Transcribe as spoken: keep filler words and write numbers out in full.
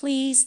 Please